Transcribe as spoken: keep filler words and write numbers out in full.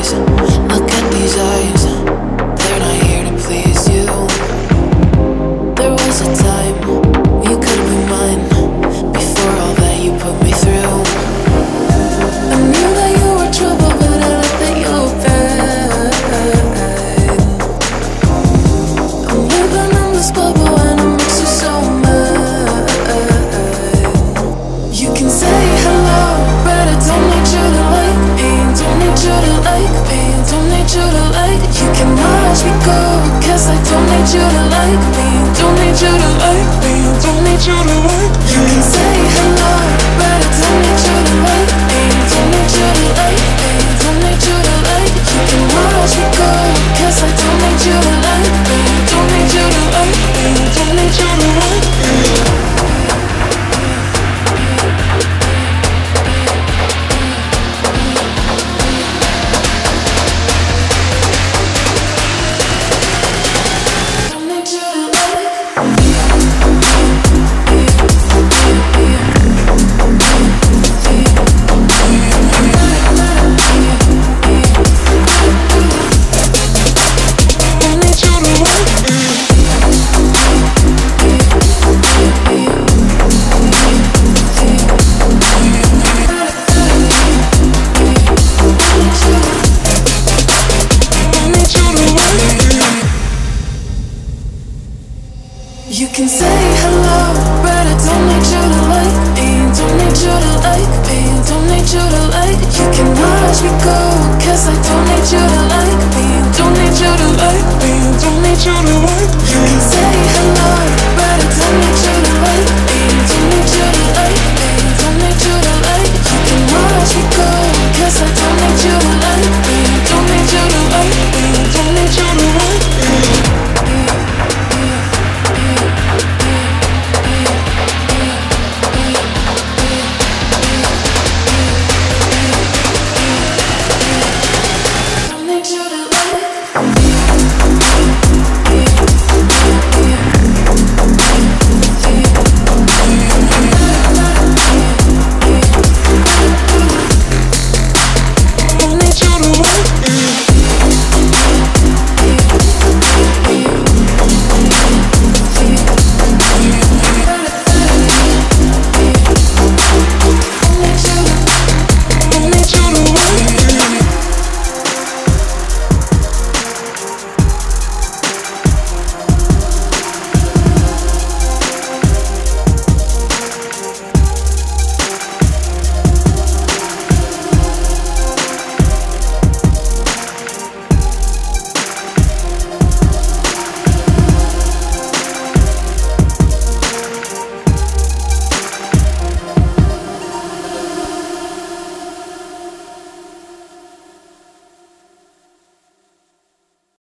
eyes, look at these eyes. They're not here to please you. There was a time you could be mine, before all that you put me through. I knew that you were trouble, but I let that you were bad. I'm living in this bubble and it makes you so mad. You can say hello, but I don't need you to like me. Don't need you to like me. Don't need you to like. You can watch me go, cause I don't need you to like me. Don't need you to like me. Don't need you to like me. You can say hello, but I don't need you to like me. Don't need you to like me. Don't need you to like. You can watch me go, cause I don't need you to like me. Don't need you to like me. Don't need you to like me. You can say hello, but I don't need you to like me. Don't need you to like me. Don't need you to like. You can watch me go, cause I don't need you to like me. Don't need you to like me. Don't need you to like me. You can say